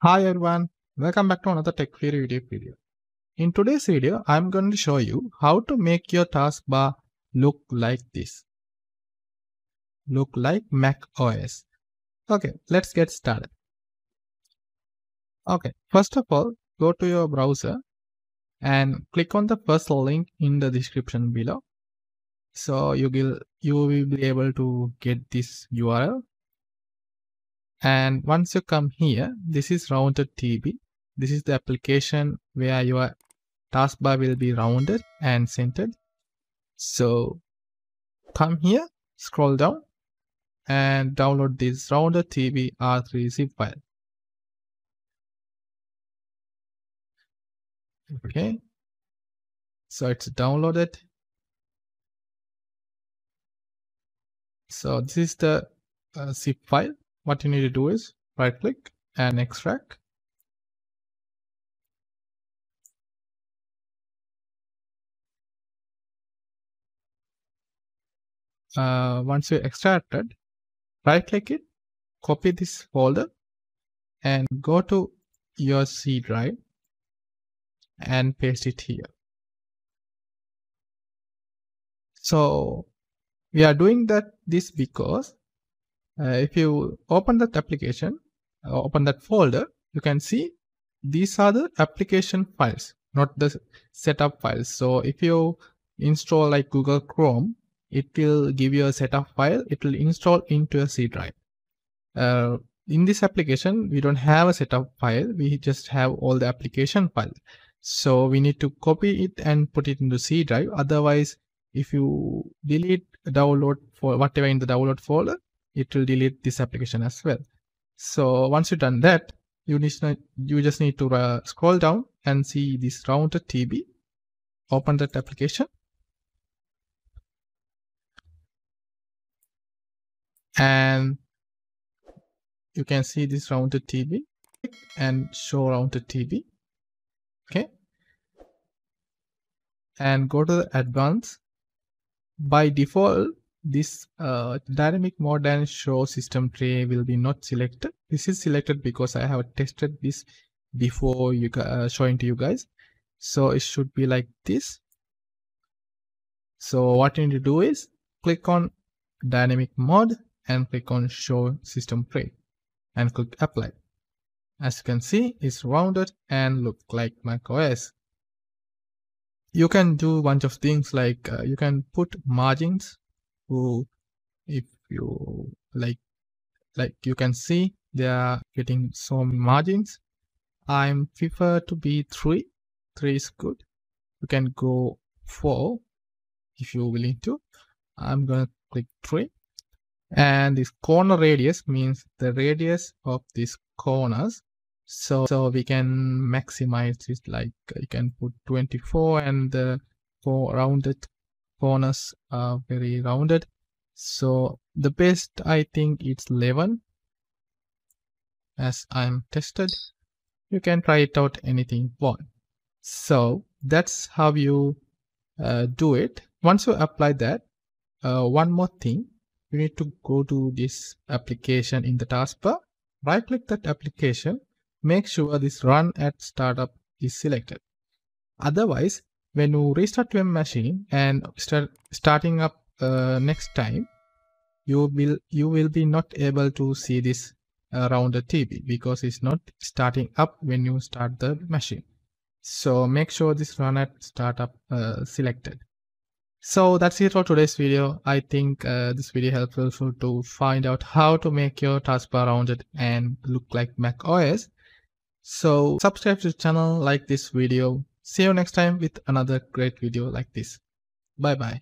Hi everyone, welcome back to another Tech Fury YouTube video. In today's video, I am going to show you how to make your taskbar look like this. Look like macOS. Okay, let's get started. Okay, first of all, go to your browser and click on the first link in the description below. So you will be able to get this URL. And once you come here, this is RoundedTB. This is the application where your taskbar will be rounded and centered. So come here, scroll down and download this RoundedTB R3 zip file. Okay, so it's downloaded. So this is the zip file. What you need to do is right click and extract. Once you extracted, right click it, copy this folder and go to your C drive and paste it here. So we are doing this because if you open that application, open that folder, you can see these are the application files, not the setup files. So if you install like Google Chrome, it will give you a setup file. It will install into a C drive. In this application, we don't have a setup file. We just have all the application files. So we need to copy it and put it into C drive. Otherwise, if you delete download for whatever in the download folder, it will delete this application as well. So once you've done that, you just need to scroll down and see this RoundedTB. Open that application. And you can see this RoundedTB and show RoundedTB. Okay. And go to the advanced. By default, this dynamic mode and show system tray will be not selected. This is selected because I have tested this before showing to you guys. So it should be like this. So what you need to do is click on dynamic mode and click on show system tray and click apply. As you can see, it's rounded and look like macOS. You can do a bunch of things like you can put margins. If you like you can see they are getting some margins. I prefer to be 3 is good. You can go 4 if you're willing to. I'm gonna click 3, and this corner radius means the radius of these corners, so we can maximize it. Like you can put 24 and the 4 rounded corners are very rounded. So the best, I think, it's 11 as I'm tested. You can try it out anything you want. So that's how you do it. Once you apply that, one more thing, you need to go to this application in the taskbar, right click that application, make sure this run at startup is selected. Otherwise, when you restart your machine and starting up next time, you will be not able to see this RoundedTB because it's not starting up when you start the machine. So make sure this run at startup selected. So that's it for today's video. I think this video helpful to find out how to make your taskbar rounded and look like macOS. So subscribe to the channel, like this video. See you next time with another great video like this. Bye bye.